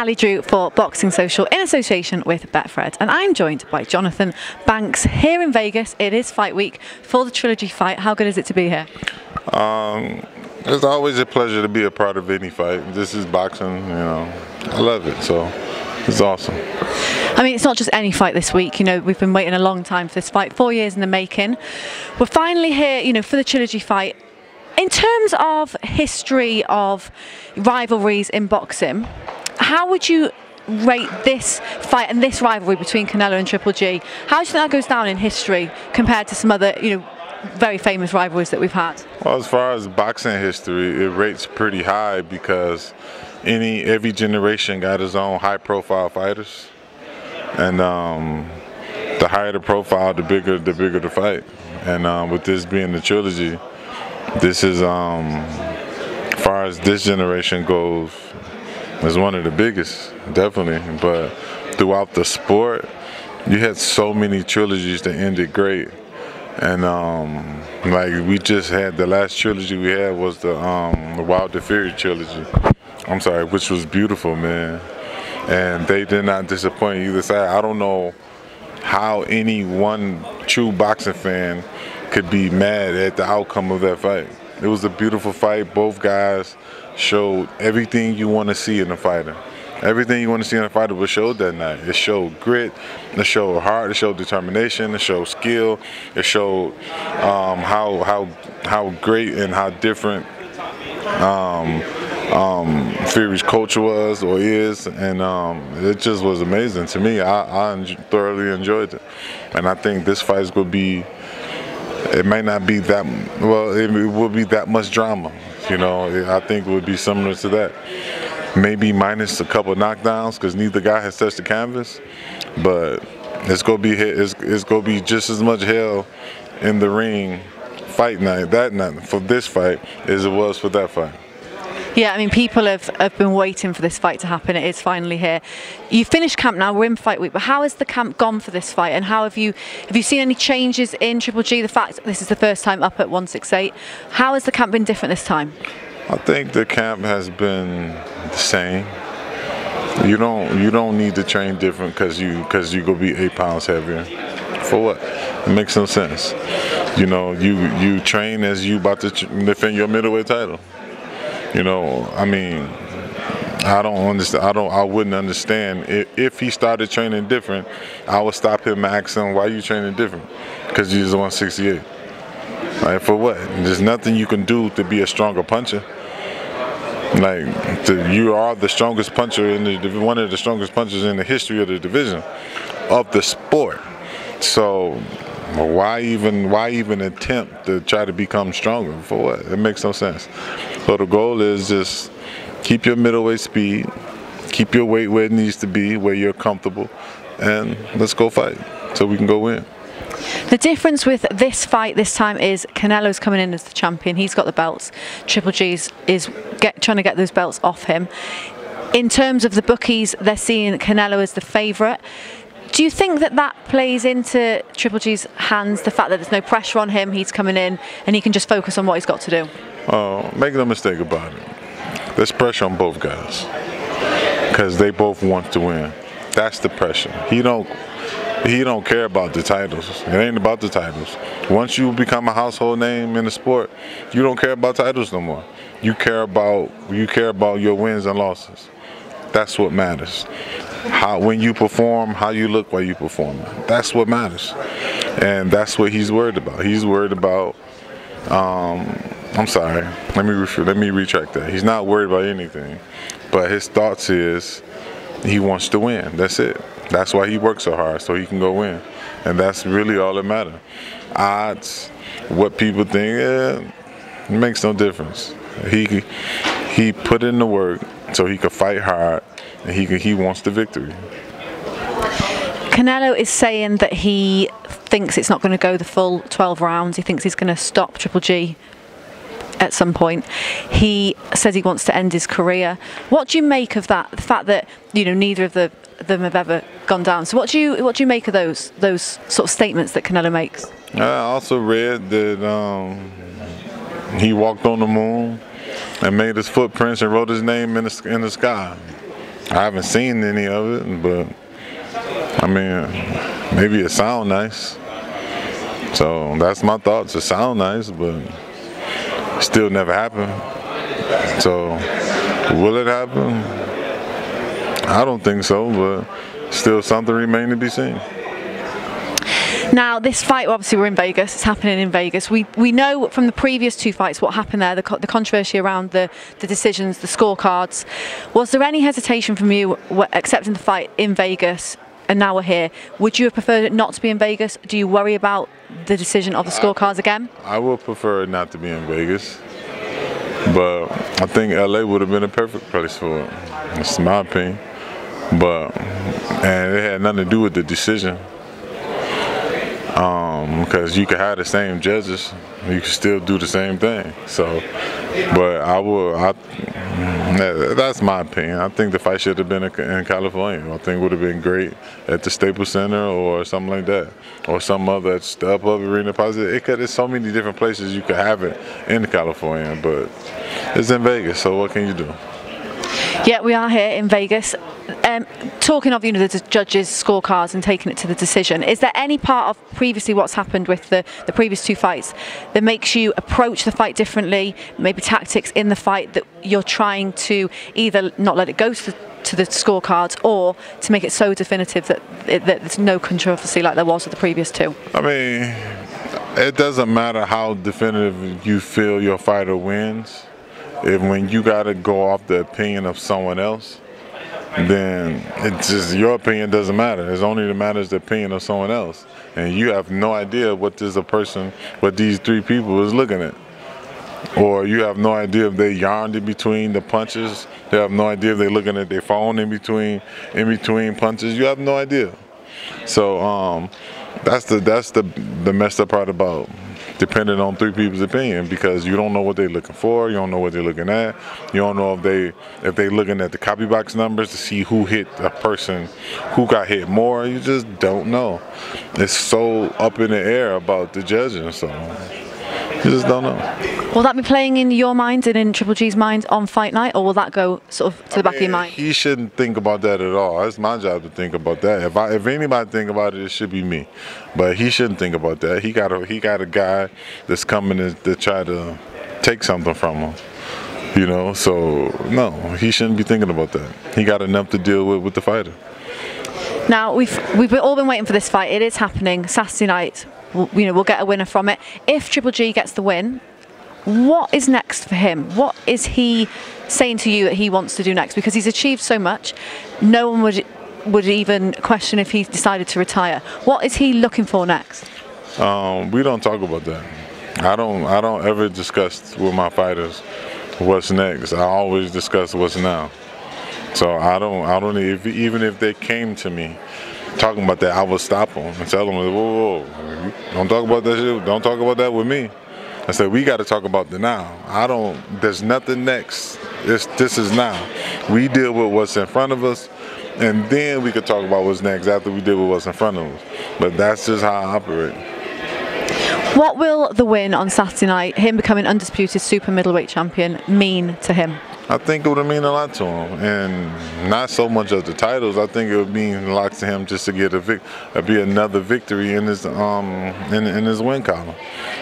Ali Drew for Boxing Social in association with Betfred. And I'm joined by Johnathon Banks here in Vegas. It is fight week for the Trilogy fight. How good is it to be here? It's always a pleasure to be a part of any fight. This is boxing, you know. I love it, so it's awesome. I mean, it's not just any fight this week. You know, we've been waiting a long time for this fight, 4 years in the making. We're finally here, you know, for the Trilogy fight. In terms of history of rivalries in boxing, how would you rate this fight and this rivalry between Canelo and Triple G? How do you think that goes down in history compared to some other, you know, very famous rivalries that we've had? Well, as far as boxing history, it rates pretty high because every generation got its own high-profile fighters, and the higher the profile, the bigger the fight. And with this being the trilogy, this is, as far as this generation goes, is one of the biggest, definitely. But throughout the sport, you had so many trilogies that ended great. And like we just had, the last trilogy we had was the Wilder Fury trilogy. I'm sorry, which was beautiful, man. And they did not disappoint either side. I don't know how any one true boxing fan could be mad at the outcome of that fight. It was a beautiful fight. Both guys showed everything you want to see in a fighter. Everything you want to see in a fighter was showed that night. It showed grit, it showed heart, it showed determination, it showed skill, it showed how great and how different Fury's culture was or is, and it just was amazing to me. I thoroughly enjoyed it, and I think this fight is going to be, it may not be that, well, it will be that much drama, you know. I think it would be similar to that. Maybe minus a couple of knockdowns because neither guy has touched the canvas, but it's gonna be just as much hell in the ring fight night for this fight as it was for that fight. Yeah, I mean, people have been waiting for this fight to happen. It is finally here. You finished camp now. We're in fight week, but how has the camp gone for this fight? And how have you seen any changes in Triple G? The fact that this is the first time up at 168. How has the camp been different this time? I think the camp has been the same. You don't need to train different because you go be 8 pounds heavier. For what? It makes no sense. You know, you train as you about to defend your middleweight title. You know, I mean, I don't understand. I wouldn't understand if he started training different. I would stop him and ask him, why you training different? Because you're 168. Like, for what? There's nothing you can do to be a stronger puncher. Like, you are the strongest puncher in the, one of the strongest punchers in the history of the division, of the sport. So why even attempt to try to become stronger? For what? It makes no sense. So the goal is just keep your middleweight speed, keep your weight where it needs to be, where you're comfortable, and let's go fight so we can go win. The difference with this fight this time is Canelo's coming in as the champion. He's got the belts. Triple G's trying to get those belts off him. In terms of the bookies, they're seeing Canelo as the favourite. Do you think that that plays into Triple G's hands, the fact that there's no pressure on him, he's coming in and he can just focus on what he's got to do? Oh, make no mistake about it. There's pressure on both guys because they both want to win. That's the pressure. He don't care about the titles. It ain't about the titles. Once you become a household name in the sport, you don't care about titles no more. You care about your wins and losses. That's what matters. When you perform, how you look while you perform. That's what matters, and that's what he's worried about. He's worried about. I'm sorry. Let me retract that. He's not worried about anything, but his thoughts is he wants to win. That's it. That's why he works so hard, so he can go win. And that's really all that matters. Odds, what people think, it makes no difference. He put in the work so he could fight hard, and he wants the victory. Canelo is saying that he thinks it's not going to go the full 12 rounds. He thinks he's going to stop Triple G at some point. He says he wants to end his career. What do you make of that? The fact that, you know, neither of them have ever gone down. So what do you make of those sort of statements that Canelo makes? I also read that he walked on the moon and made his footprints and wrote his name in the sky. I haven't seen any of it, but I mean, maybe it sound nice. So that's my thoughts. It sound nice, but it still never happened. So will it happen? I don't think so, but still something remains to be seen. Now, this fight, obviously, we're in Vegas. It's happening in Vegas. We know from the previous two fights what happened there, the controversy around the decisions, the scorecards. Was there any hesitation from you accepting the fight in Vegas, and now we're here? Would you have preferred it not to be in Vegas? Do you worry about the decision of the scorecards again? I would prefer it not to be in Vegas, but I think LA would have been a perfect place for it. That's my opinion. And it had nothing to do with the decision. Because you could have the same judges, you could still do the same thing. So, but that's my opinion. I think the fight should have been in California. I think it would have been great at the Staples Center or something like that, or some other up of arena. There's so many different places you could have it in California, but it's in Vegas. So what can you do? Yeah, we are here in Vegas. Talking of, you know, the judges' scorecards and taking it to the decision, is there any part of previously what's happened with the previous two fights that makes you approach the fight differently, maybe tactics in the fight that you're trying to either not let it go to the scorecards or to make it so definitive that there's no controversy like there was with the previous two? I mean, it doesn't matter how definitive you feel your fighter wins. If when you gotta go off the opinion of someone else, then it's just your opinion doesn't matter. It's only that matters the opinion of someone else, and you have no idea what this what these three people is looking at, or you have no idea if they yarned in between the punches. You have no idea if they're looking at their phone in between punches. You have no idea. So that's the messed up part about. Depending on three people's opinion, because you don't know what they're looking for, you don't know what they're looking at, you don't know if they're looking at the copy box numbers to see who hit a person, who got hit more. You just don't know. It's so up in the air about the judging, so you just don't know. Will that be playing in your mind and in Triple G's mind on fight night, or will that go sort of to the back of your mind? He shouldn't think about that at all. It's my job to think about that. If anybody think about it, it should be me. But he shouldn't think about that. He got a guy that's coming to try to take something from him. You know, so no, he shouldn't be thinking about that. He got enough to deal with the fighter. Now we've all been waiting for this fight. It is happening Saturday night. You know, we'll get a winner from it. If Triple G gets the win, what is next for him? What is he saying to you that he wants to do next? Because he's achieved so much, no one would even question if he decided to retire. What is he looking for next? We don't talk about that. I don't ever discuss with my fighters what's next. I always discuss what's now. So I don't even if they came to me talking about that, I would stop them and tell them, whoa, whoa, don't talk about that shit. Don't talk about that with me. I said, we got to talk about the now. There's nothing next. This is now. We deal with what's in front of us, and then we could talk about what's next after we deal with what's in front of us. But that's just how I operate. What will the win on Saturday night, him becoming undisputed super middleweight champion, mean to him? I think it would mean a lot to him, and not so much of the titles. I think it would mean a lot to him just to get another victory in his win column.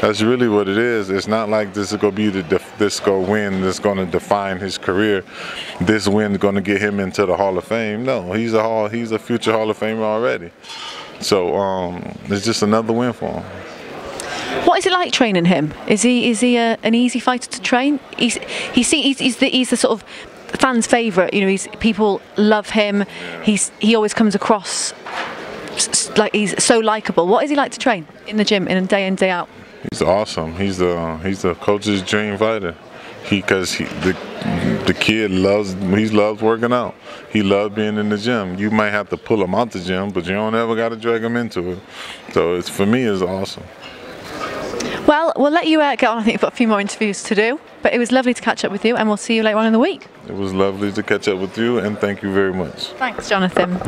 That's really what it is. It's not like this is gonna be this win that's gonna define his career. This win is gonna get him into the Hall of Fame. No, he's a future Hall of Famer already. So it's just another win for him. What is it like training him? Is he an easy fighter to train? He's the sort of fans' favorite. You know, people love him. He always comes across like he's so likable. What is he like to train in the gym, in day out? He's awesome. He's the coach's dream fighter. Because the kid loves working out. He loves being in the gym. You might have to pull him out the gym, but you don't ever got to drag him into it. So for me, it's awesome. Well, we'll let you get on. I think you've got a few more interviews to do, but it was lovely to catch up with you, and we'll see you later on in the week. It was lovely to catch up with you, and thank you very much. Thanks, Jonathan.